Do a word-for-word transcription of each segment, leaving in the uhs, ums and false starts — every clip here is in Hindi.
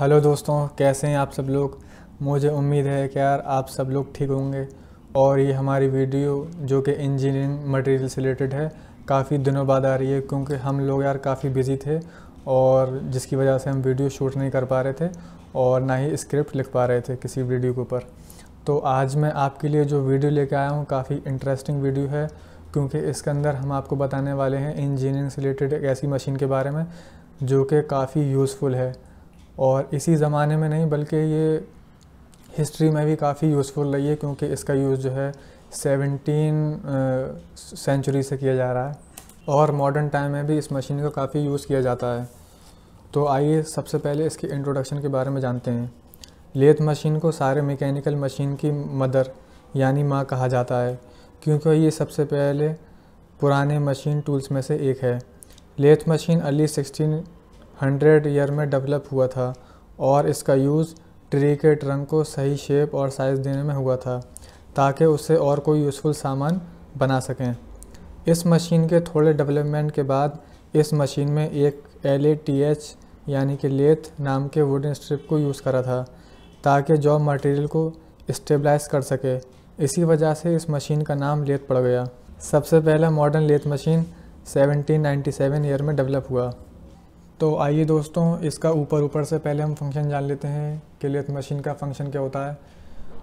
हेलो दोस्तों, कैसे हैं आप सब लोग। मुझे उम्मीद है कि यार आप सब लोग ठीक होंगे। और ये हमारी वीडियो जो कि इंजीनियरिंग मटेरियल से रिलेटेड है, काफ़ी दिनों बाद आ रही है क्योंकि हम लोग यार काफ़ी बिजी थे और जिसकी वजह से हम वीडियो शूट नहीं कर पा रहे थे और ना ही स्क्रिप्ट लिख पा रहे थे किसी वीडियो के ऊपर। तो आज मैं आपके लिए जो वीडियो लेके आया हूँ काफ़ी इंटरेस्टिंग वीडियो है क्योंकि इसके अंदर हम आपको बताने वाले हैं इंजीनियरिंग से रिलेटेड एक ऐसी मशीन के बारे में जो कि काफ़ी यूज़फुल है और इसी ज़माने में नहीं बल्कि ये हिस्ट्री में भी काफ़ी यूज़फुल रही है क्योंकि इसका यूज़ जो है सेवनटीन सेंचुरी से किया जा रहा है और मॉडर्न टाइम में भी इस मशीन का काफ़ी यूज़ किया जाता है। तो आइए सबसे पहले इसके इंट्रोडक्शन के बारे में जानते हैं। लेथ मशीन को सारे मैकेनिकल मशीन की मदर यानी माँ कहा जाता है क्योंकि ये सबसे पहले पुराने मशीन टूल्स में से एक है। Lathe machine early sixteen hundred year में डेवलप हुआ था और इसका यूज़ ट्री के ट्रंक को सही शेप और साइज़ देने में हुआ था ताकि उससे और कोई यूज़फुल सामान बना सकें। इस मशीन के थोड़े डेवलपमेंट के बाद इस मशीन में एक एल ए टी एच यानी कि लेथ नाम के वुडन स्ट्रिप को यूज़ करा था ताकि जॉब मटेरियल को स्टेबलाइज कर सके। इसी वजह से इस मशीन का नाम लेथ पड़ गया। सबसे पहला modern lathe machine seventeen ninety seven year में डेवलप हुआ। तो आइए दोस्तों, इसका ऊपर ऊपर से पहले हम फंक्शन जान लेते हैं कि लेथ मशीन का फंक्शन क्या होता है।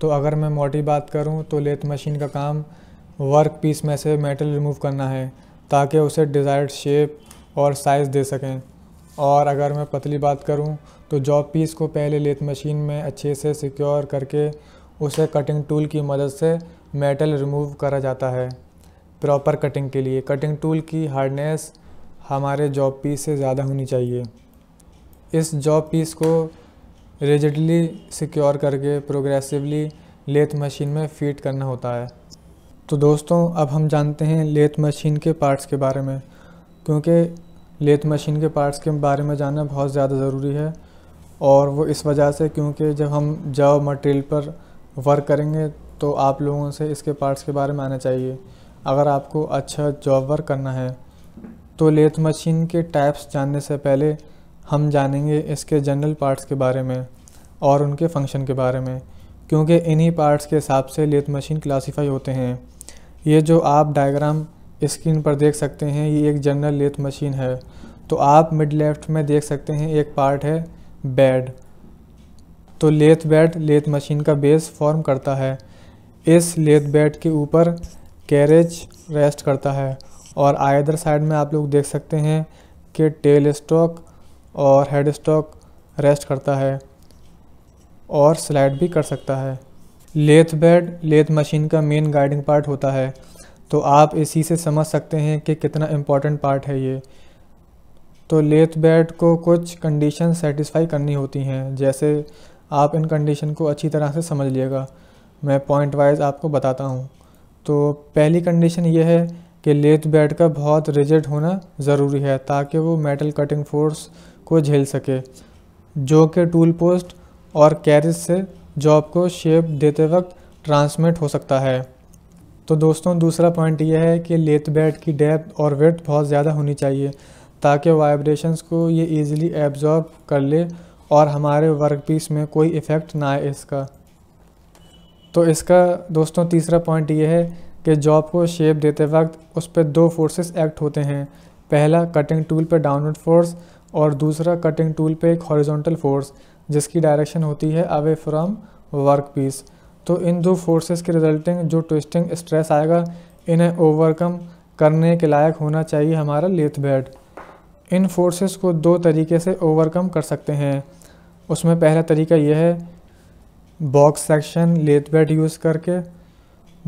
तो अगर मैं मोटी बात करूं तो लेथ मशीन का काम वर्क पीस में से मेटल रिमूव करना है ताकि उसे डिज़ायर्ड शेप और साइज़ दे सकें। और अगर मैं पतली बात करूं तो जॉब पीस को पहले लेथ मशीन में अच्छे से सिक्योर करके उसे कटिंग टूल की मदद से मेटल रिमूव करा जाता है प्रॉपर कटिंग के लिए। कटिंग टूल की हार्डनेस हमारे जॉब पीस से ज़्यादा होनी चाहिए। इस जॉब पीस को रिजिडली सिक्योर करके प्रोग्रेसिवली लेथ मशीन में फीट करना होता है। तो दोस्तों, अब हम जानते हैं लेथ मशीन के पार्ट्स के बारे में क्योंकि लेथ मशीन के पार्ट्स के बारे में जानना बहुत ज़्यादा ज़रूरी है। और वो इस वजह से क्योंकि जब हम जॉब मटेरियल पर वर्क करेंगे तो आप लोगों से इसके पार्ट्स के बारे में आना चाहिए अगर आपको अच्छा जॉब वर्क करना है। तो लेथ मशीन के टाइप्स जानने से पहले हम जानेंगे इसके जनरल पार्ट्स के बारे में और उनके फंक्शन के बारे में क्योंकि इन्हीं पार्ट्स के हिसाब से लेथ मशीन क्लासीफाई होते हैं। ये जो आप डायग्राम स्क्रीन पर देख सकते हैं ये एक जनरल लेथ मशीन है। तो आप मिड लेफ्ट में देख सकते हैं एक पार्ट है बेड। तो लेथ बेड लेथ मशीन का बेस फॉर्म करता है। इस लेथ बेड के ऊपर कैरेज रेस्ट करता है और आइदर साइड में आप लोग देख सकते हैं कि टेल स्टॉक और हेड स्टॉक रेस्ट करता है और स्लाइड भी कर सकता है। लेथ बेड लेथ मशीन का मेन गाइडिंग पार्ट होता है। तो आप इसी से समझ सकते हैं कि कितना इम्पोर्टेंट पार्ट है ये। तो लेथ बेड को कुछ कंडीशन सेटिस्फाई करनी होती हैं, जैसे आप इन कंडीशन को अच्छी तरह से समझ लीजिएगा, मैं पॉइंट वाइज आपको बताता हूँ। तो पहली कंडीशन ये है कि लेथ बेड का बहुत रिजिड होना ज़रूरी है ताकि वो मेटल कटिंग फोर्स को झेल सके जो कि टूल पोस्ट और कैरेज से जॉब को शेप देते वक्त ट्रांसमिट हो सकता है। तो दोस्तों, दूसरा पॉइंट यह है कि लेथ बेड की डेप्थ और विड्थ बहुत ज़्यादा होनी चाहिए ताकि वाइब्रेशंस को ये इजीली एब्जॉर्ब कर ले और हमारे वर्कपीस में कोई इफ़ेक्ट ना आए इसका। तो इसका दोस्तों तीसरा पॉइंट यह है कि जॉब को शेप देते वक्त उस पर दो फोर्सेस एक्ट होते हैं, पहला कटिंग टूल पर डाउनवर्ड फोर्स और दूसरा कटिंग टूल पे एक हॉरिजॉन्टल फोर्स जिसकी डायरेक्शन होती है अवे फ्रॉम वर्कपीस। तो इन दो फोर्सेस के रिजल्टिंग जो ट्विस्टिंग स्ट्रेस आएगा इन्हें ओवरकम करने के लायक होना चाहिए हमारा लेथ बेड। इन फोर्सेस को दो तरीके से ओवरकम कर सकते हैं। उसमें पहला तरीका यह है box section lathe bed use करके,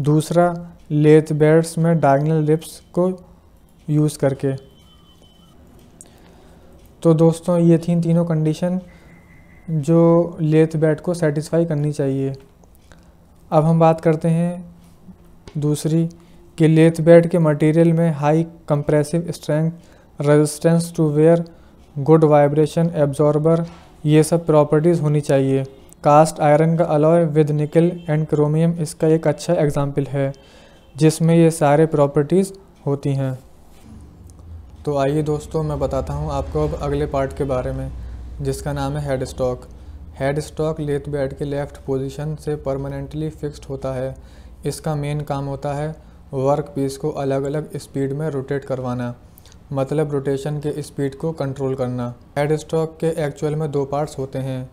दूसरा लेथ बेड्स में डायगोनल रिप्स को यूज़ करके। तो दोस्तों, ये थी तीनों कंडीशन जो लेथ बेड को सेटिस्फाई करनी चाहिए। अब हम बात करते हैं दूसरी कि लेथ बेड के मटेरियल में high compressive strength, resistance to wear, good vibration absorber, ये सब प्रॉपर्टीज़ होनी चाहिए। कास्ट आयरन का alloy with nickel and chromium इसका एक अच्छा एग्जाम्पल है जिसमें ये सारे प्रॉपर्टीज़ होती हैं। तो आइए दोस्तों, मैं बताता हूँ आपको अब अगले पार्ट के बारे में। जिसका नाम है head stock. Head stock lathe bed के लेफ़्ट पोजीशन से परमानेंटली फिक्स्ड होता है। इसका मेन काम होता है वर्क पीस को अलग अलग स्पीड में रोटेट करवाना, मतलब रोटेशन के स्पीड को कंट्रोल करना। हेड स्टॉक के एक्चुअल में दो पार्ट्स होते हैं,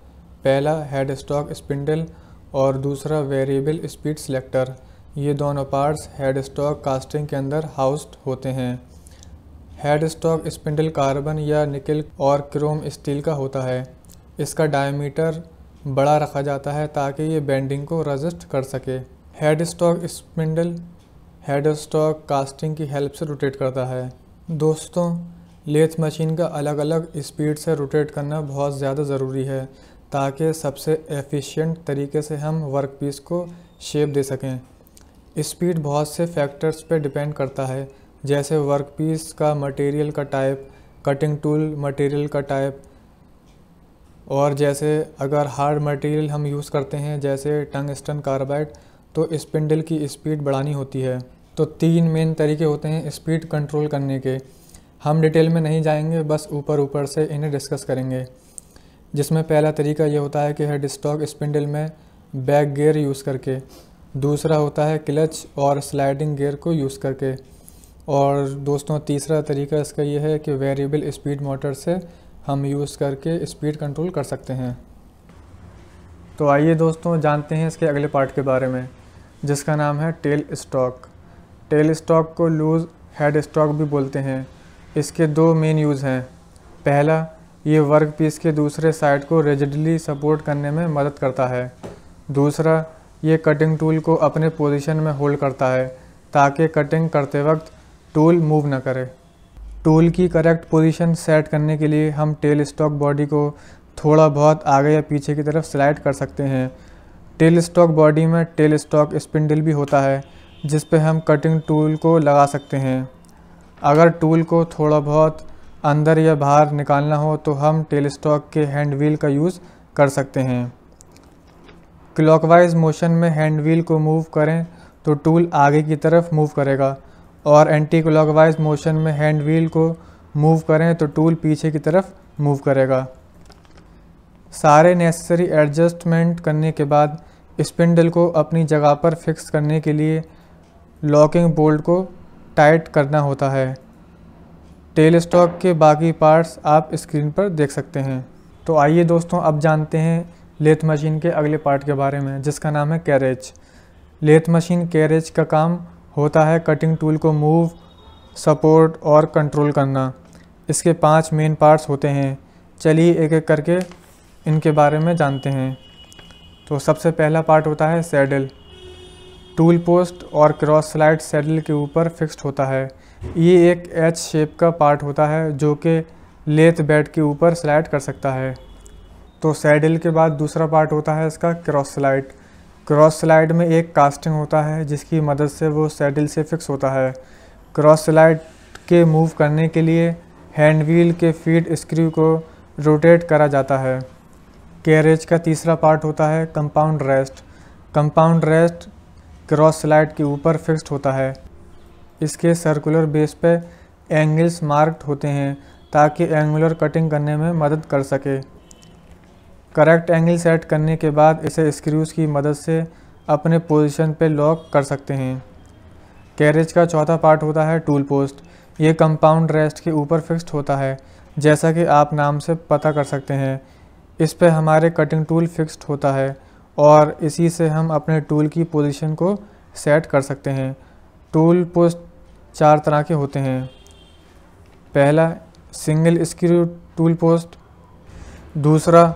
पहला हेड स्टॉक स्पिंडल और दूसरा वेरिएबल स्पीड सिलेक्टर। ये दोनों पार्ट्स हेड स्टॉक कास्टिंग के अंदर हाउस्ड होते हैं। हेड स्टॉक स्पिंडल कार्बन या निकल और क्रोम स्टील का होता है। इसका डायमीटर बड़ा रखा जाता है ताकि ये बेंडिंग को रेजिस्ट कर सके। Head stock spindle head stock casting की हेल्प से रोटेट करता है। दोस्तों, लेथ मशीन का अलग अलग स्पीड से रोटेट करना बहुत ज़्यादा ज़रूरी है ताकि सबसे एफिशिएंट तरीके से हम वर्क पीस को शेप दे सकें। स्पीड बहुत से फैक्टर्स पर डिपेंड करता है, जैसे वर्क पीस का मटेरियल का टाइप, कटिंग टूल मटेरियल का टाइप, और जैसे अगर हार्ड मटेरियल हम यूज़ करते हैं जैसे टंगस्टन कार्बाइड तो स्पिंडल की स्पीड बढ़ानी होती है। तो तीन मेन तरीके होते हैं स्पीड कंट्रोल करने के। हम डिटेल में नहीं जाएंगे, बस ऊपर ऊपर से इन्हें डिस्कस करेंगे। जिसमें पहला तरीका ये होता है कि हेड स्टॉक स्पिंडल में बैक गियर यूज़ करके, दूसरा होता है क्लच और स्लाइडिंग गियर को यूज़ करके, और दोस्तों तीसरा तरीका इसका ये है कि वेरिएबल स्पीड मोटर से हम यूज़ करके स्पीड कंट्रोल कर सकते हैं। तो आइए दोस्तों जानते हैं इसके अगले पार्ट के बारे में, जिसका नाम है टेल स्टॉक। टेल स्टॉक को लूज़ हेड स्टॉक भी बोलते हैं। इसके दो मेन यूज़ हैं। पहला, ये वर्क पीस के दूसरे साइड को रिजिडली सपोर्ट करने में मदद करता है। दूसरा, ये कटिंग टूल को अपने पोजीशन में होल्ड करता है ताकि कटिंग करते वक्त टूल मूव ना करे। टूल की करेक्ट पोजीशन सेट करने के लिए हम टेल स्टॉक बॉडी को थोड़ा बहुत आगे या पीछे की तरफ स्लाइड कर सकते हैं। टेल स्टॉक बॉडी में टेल स्टॉक स्पिंडल भी होता है जिस पे हम कटिंग टूल को लगा सकते हैं। अगर टूल को थोड़ा बहुत अंदर या बाहर निकालना हो तो हम टेल स्टॉक के हैंड व्हील का यूज़ कर सकते हैं। क्लॉकवाइज मोशन में हैंड व्हील को मूव करें तो टूल आगे की तरफ मूव करेगा, और एंटी क्लॉकवाइज मोशन में हैंड व्हील को मूव करें तो टूल पीछे की तरफ मूव करेगा। सारे नेसेसरी एडजस्टमेंट करने के बाद स्पिंडल को अपनी जगह पर फिक्स करने के लिए लॉकिंग बोल्ट को टाइट करना होता है। टेल स्टॉक के बाकी पार्ट्स आप स्क्रीन पर देख सकते हैं। तो आइए दोस्तों अब जानते हैं लेथ मशीन के अगले पार्ट के बारे में, जिसका नाम है कैरेज। लेथ मशीन कैरेज का काम होता है कटिंग टूल को मूव, सपोर्ट और कंट्रोल करना। इसके पांच मेन पार्ट्स होते हैं। चलिए एक एक करके इनके बारे में जानते हैं। तो सबसे पहला पार्ट होता है सैडल। टूल पोस्ट और क्रॉस स्लाइड सैडल के ऊपर फिक्स्ड होता है। ये एक एच शेप का पार्ट होता है जो कि लेथ बेड के ऊपर स्लाइड कर सकता है। तो सैडल के बाद दूसरा पार्ट होता है इसका क्रॉस स्लाइड। क्रॉस स्लाइड में एक कास्टिंग होता है जिसकी मदद से वो सैडल से फिक्स होता है। क्रॉस स्लाइड के मूव करने के लिए हैंड व्हील के फीड स्क्रू को रोटेट करा जाता है। कैरेज का तीसरा पार्ट होता है compound rest. Compound rest cross slide के ऊपर फिक्स्ड होता है। इसके सर्कुलर बेस पे एंगल्स मार्क्ड होते हैं ताकि एंगुलर कटिंग करने में मदद कर सके। करेक्ट एंगल सेट करने के बाद इसे स्क्रूज की मदद से अपने पोजीशन पे लॉक कर सकते हैं। कैरेज का चौथा पार्ट होता है टूल पोस्ट। ये कंपाउंड रेस्ट के ऊपर फिक्स्ड होता है, जैसा कि आप नाम से पता कर सकते हैं। इस पे हमारे कटिंग टूल फिक्स्ड होता है और इसी से हम अपने टूल की पोजीशन को सेट कर सकते हैं। टूल पोस्ट चार तरह के होते हैं। पहला सिंगल स्क्रू टूल पोस्ट, दूसरा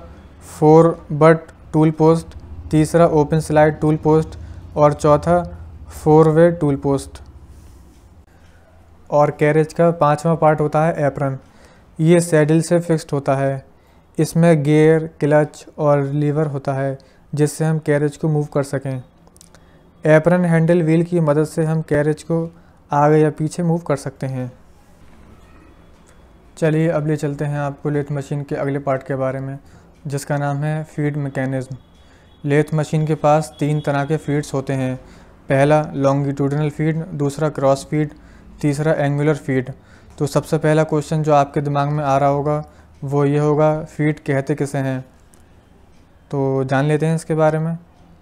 फोर बट टूल पोस्ट, तीसरा ओपन स्लाइड टूल पोस्ट और चौथा फोर वे टूल पोस्ट। और कैरेज का पांचवा पार्ट होता है एप्रन। ये सैडल से फिक्स्ड होता है। इसमें गियर, क्लच और लीवर होता है जिससे हम कैरेज को मूव कर सकें। एप्रन हैंडल व्हील की मदद से हम कैरेज को आगे या पीछे मूव कर सकते हैं। चलिए अब ले चलते हैं आपको लेथ मशीन के अगले पार्ट के बारे में, जिसका नाम है फीड मैकेनिज़्म। लेथ मशीन के पास तीन तरह के फीड्स होते हैं। पहला लॉन्गिट्यूडनल फीड, दूसरा क्रॉस फीड, तीसरा एंगुलर फीड। तो सबसे पहला क्वेश्चन जो आपके दिमाग में आ रहा होगा वो ये होगा फीड कहते किसे हैं। तो जान लेते हैं इसके बारे में।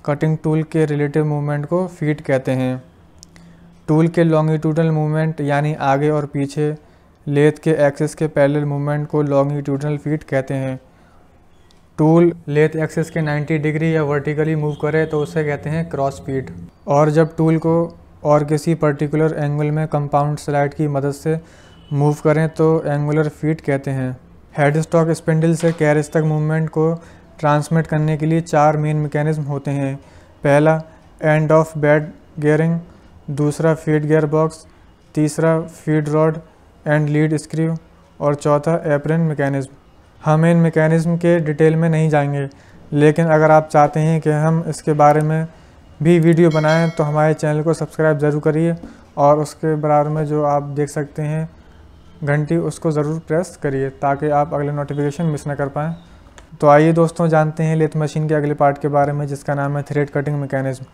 कटिंग टूल के रिलेटिव मूवमेंट को फीड कहते हैं। टूल के लॉन्गिट्यूडनल मूवमेंट यानी आगे और पीछे लेथ के एक्सिस के पैरेलल मूवमेंट को लॉन्गिट्यूडनल फीड कहते हैं। टूल लेथ एक्सिस के नब्बे डिग्री या वर्टिकली मूव करे तो उसे कहते हैं क्रॉस फीड। और जब टूल को और किसी पर्टिकुलर एंगल में कंपाउंड स्लाइड की मदद से मूव करें तो एंगुलर फीड कहते हैं। हेडस्टॉक स्पिंडल से कैरेज तक मूवमेंट को ट्रांसमिट करने के लिए चार मेन मैकेनिज्म होते हैं। पहला एंड ऑफ बेड गियरिंग, दूसरा फीड गियर बॉक्स, तीसरा feed rod and lead screw और चौथा एप्रन मैकेनिज्म। हम इन मैकेनिज्म के डिटेल में नहीं जाएंगे, लेकिन अगर आप चाहते हैं कि हम इसके बारे में भी वीडियो बनाएं तो हमारे चैनल को सब्सक्राइब ज़रूर करिए और उसके बराबर में जो आप देख सकते हैं घंटी उसको ज़रूर प्रेस करिए ताकि आप अगले नोटिफिकेशन मिस ना कर पाएँ। तो आइए दोस्तों जानते हैं लेथ मशीन के अगले पार्ट के बारे में जिसका नाम है thread cutting mechanism.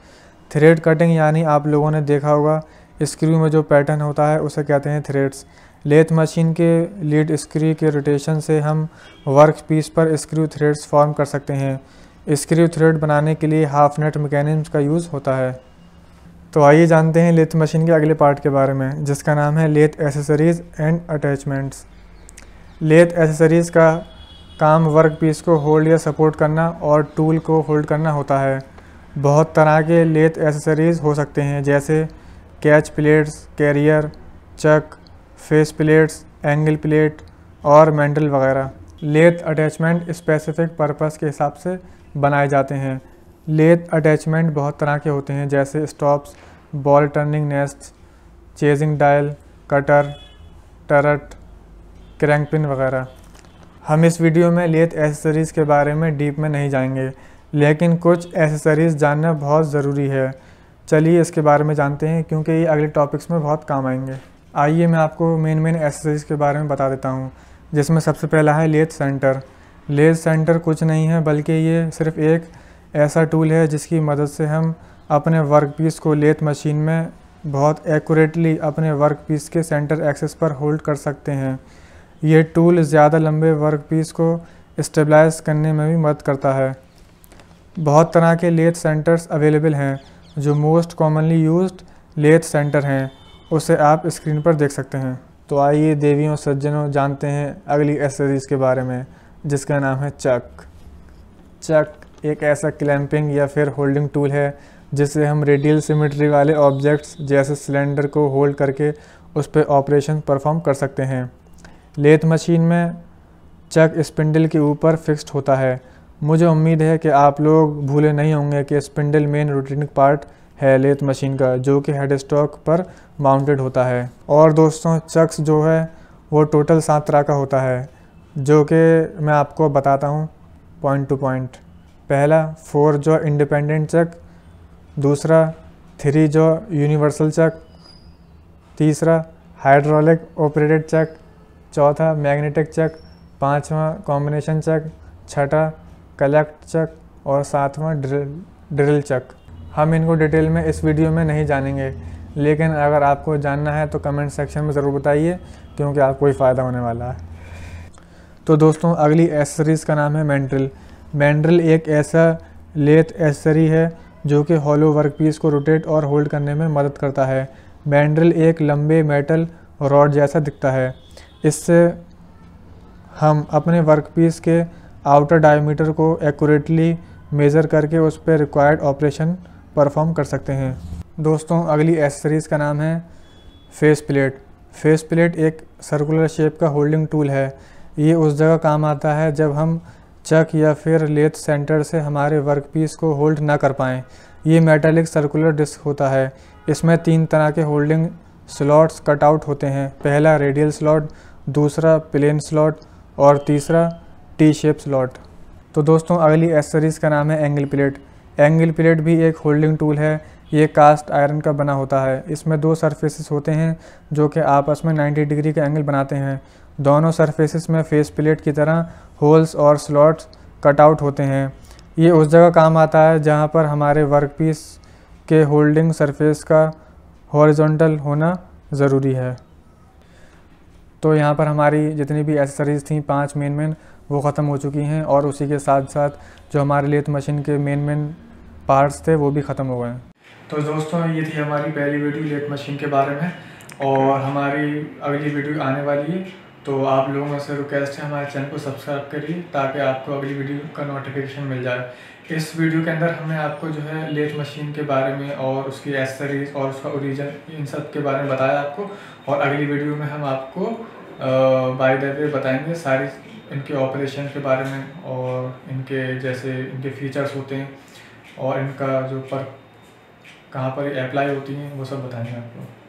Thread cutting यानी आप लोगों ने देखा होगा स्क्रू में जो पैटर्न होता है उसे कहते हैं थ्रेड्स। लेथ मशीन के लीड स्क्रू के रोटेशन से हम वर्क पीस पर स्क्रू थ्रेड्स फॉर्म कर सकते हैं। स्क्रू थ्रेड बनाने के लिए हाफ नेट मैकेनिज्म का यूज़ होता है। तो आइए जानते हैं लेथ मशीन के अगले पार्ट के बारे में जिसका नाम है lathe accessories and attachments. Lathe accessories का काम वर्क पीस को होल्ड या सपोर्ट करना और टूल को होल्ड करना होता है। बहुत तरह के लेथ एसेसरीज़ हो सकते हैं जैसे catch plates, carrier, chuck, face plates, angle plate और मेंडल वगैरह। लेथ अटैचमेंट स्पेसिफिक पर्पस के हिसाब से बनाए जाते हैं। लेथ अटैचमेंट बहुत तरह के होते हैं जैसे stops, ball turning rest, chasing dial, cutter, turret, crank pin वगैरह। हम इस वीडियो में लेथ एसेसरीज़ के बारे में डीप में नहीं जाएंगे, लेकिन कुछ एसेसरीज़ जानना बहुत ज़रूरी है। चलिए इसके बारे में जानते हैं क्योंकि ये अगले टॉपिक्स में बहुत काम आएंगे। आइए मैं आपको मेन मेन एसेसरीज़ के बारे में बता देता हूँ, जिसमें सबसे पहला है लेथ सेंटर। लेथ सेंटर कुछ नहीं है बल्कि ये सिर्फ एक ऐसा टूल है जिसकी मदद से हम अपने वर्क पीस को लेथ मशीन में बहुत एक्यूरेटली अपने वर्क पीस के सेंटर एक्सिस पर होल्ड कर सकते हैं। ये टूल ज़्यादा लंबे वर्क पीस को स्टेबलाइज करने में भी मदद करता है। बहुत तरह के लेथ सेंटर्स अवेलेबल हैं। जो most commonly used lathe centre हैं उसे आप स्क्रीन पर देख सकते हैं। तो आइए देवियों सज्जनों जानते हैं अगली एसेसरीज़ के बारे में जिसका नाम है चक। चक एक ऐसा क्लैंपिंग या फिर होल्डिंग टूल है जिससे हम रेडियल सिमेट्री वाले ऑब्जेक्ट्स जैसे सिलेंडर को होल्ड करके उस पर ऑपरेशन परफॉर्म कर सकते हैं। लेथ मशीन में चक स्पिंडल के ऊपर फिक्स्ड होता है। मुझे उम्मीद है कि आप लोग भूले नहीं होंगे कि स्पिंडल मेन रोटेटिंग पार्ट है लेथ मशीन का जो कि हेडस्टॉक पर माउंटेड होता है। और दोस्तों चक्स जो है वो टोटल सात तरह का होता है जो कि मैं आपको बताता हूँ पॉइंट टू पॉइंट। पहला फोर जॉ इंडिपेंडेंट चक, दूसरा थ्री जॉ यूनिवर्सल चक, तीसरा हाइड्रोलिक ऑपरेटेड चक, चौथा मैग्नेटिक चक, पाँचवा कॉम्बिनेशन चक, छठा कलेक्ट चक और सातवां ड्रिल ड्रिल चक। हम इनको डिटेल में इस वीडियो में नहीं जानेंगे, लेकिन अगर आपको जानना है तो कमेंट सेक्शन में ज़रूर बताइए क्योंकि आपको ही फ़ायदा होने वाला है। तो दोस्तों अगली एसेसरीज़ का नाम है मेंड्रिल। मेंड्रिल एक ऐसा लेथ एसेसरी है जो कि हॉलो वर्कपीस को रोटेट और होल्ड करने में मदद करता है। मेंड्रिल एक लंबे मेटल रॉड जैसा दिखता है। इससे हम अपने वर्कपीस के आउटर डायमीटर को एक्यूरेटली मेज़र करके उस पर रिक्वायर्ड ऑपरेशन परफॉर्म कर सकते हैं। दोस्तों अगली एसेसरीज़ का नाम है फेस प्लेट। फेस प्लेट एक सर्कुलर शेप का होल्डिंग टूल है। ये उस जगह काम आता है जब हम चक या फिर लेथ सेंटर से हमारे वर्कपीस को होल्ड ना कर पाएँ। ये मेटालिक सर्कुलर डिस्क होता है। इसमें तीन तरह के होल्डिंग स्लॉट्स कटआउट होते हैं। पहला रेडियल स्लॉट, दूसरा प्लेन स्लॉट और तीसरा टी शेप स्लॉट। तो दोस्तों अगली एसेसरीज़ का नाम है एंगल प्लेट। एंगल प्लेट भी एक होल्डिंग टूल है। ये कास्ट आयरन का बना होता है। इसमें दो सरफेसेस होते हैं जो कि आपस में नब्बे डिग्री का एंगल बनाते हैं। दोनों सरफेसेस में फेस प्लेट की तरह होल्स और स्लॉट्स कटआउट होते हैं। ये उस जगह काम आता है जहाँ पर हमारे वर्कपीस के होल्डिंग सरफेस का हॉरिजॉन्टल होना ज़रूरी है। तो यहाँ पर हमारी जितनी भी एसेसरीज़ थी पांच मेन मेन वो ख़त्म हो चुकी हैं, और उसी के साथ साथ जो हमारे लेथ मशीन के मेन मेन पार्ट्स थे वो भी ख़त्म हो गए हैं। तो दोस्तों ये थी हमारी पहली वीडियो लेथ मशीन के बारे में, और हमारी अगली वीडियो आने वाली है। तो आप लोगों से रिक्वेस्ट है हमारे चैनल को सब्सक्राइब करिए ताकि आपको अगली वीडियो का नोटिफिकेशन मिल जाए। इस वीडियो के अंदर हमने आपको जो है लेथ मशीन के बारे में और उसकी एक्सेसरीज और उसका ओरिजिन इन सब के बारे में बताया आपको, और अगली वीडियो में हम आपको बाय द वे बताएंगे सारी इनके ऑपरेशन के बारे में, और इनके जैसे इनके फीचर्स होते हैं और इनका जो पर कहाँ पर अप्लाई होती हैं वो सब बताएँगे आपको।